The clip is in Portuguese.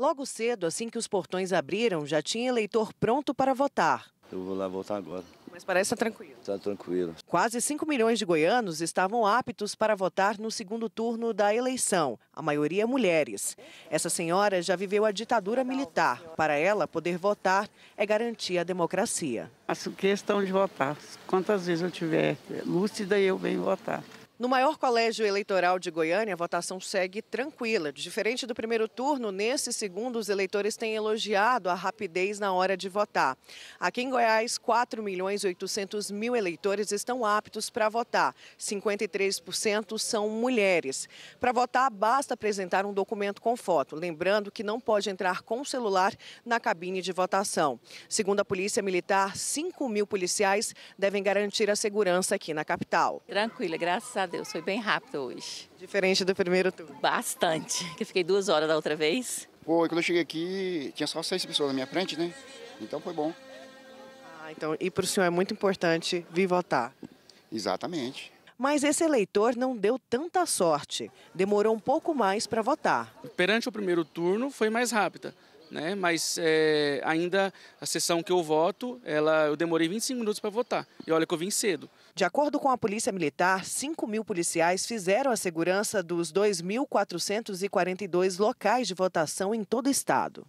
Logo cedo, assim que os portões abriram, já tinha eleitor pronto para votar. Eu vou lá votar agora. Mas parece estar tranquilo. Está tranquilo. Quase 5 milhões de goianos estavam aptos para votar no segundo turno da eleição, a maioria mulheres. Essa senhora já viveu a ditadura militar. Para ela, poder votar é garantir a democracia. Faço questão de votar. Quantas vezes eu tiver lúcida, eu venho votar. No maior colégio eleitoral de Goiânia, a votação segue tranquila. Diferente do primeiro turno, nesse segundo, os eleitores têm elogiado a rapidez na hora de votar. Aqui em Goiás, 4.800.000 eleitores estão aptos para votar. 53% são mulheres. Para votar, basta apresentar um documento com foto. Lembrando que não pode entrar com o celular na cabine de votação. Segundo a Polícia Militar, 5.000 policiais devem garantir a segurança aqui na capital. Tranquila, graças a Deus. Deus, foi bem rápido hoje. Diferente do primeiro turno? Bastante, que eu fiquei 2 horas da outra vez. Pô, quando eu cheguei aqui, tinha só 6 pessoas na minha frente, né? Então foi bom. Ah, então, e para o senhor é muito importante vir votar? Exatamente. Mas esse eleitor não deu tanta sorte, demorou um pouco mais para votar. Perante o primeiro turno, foi mais rápida, né? Mas ainda a sessão que eu voto, eu demorei 25 minutos para votar. E olha que eu vim cedo. De acordo com a Polícia Militar, 5.000 policiais fizeram a segurança dos 2.442 locais de votação em todo o estado.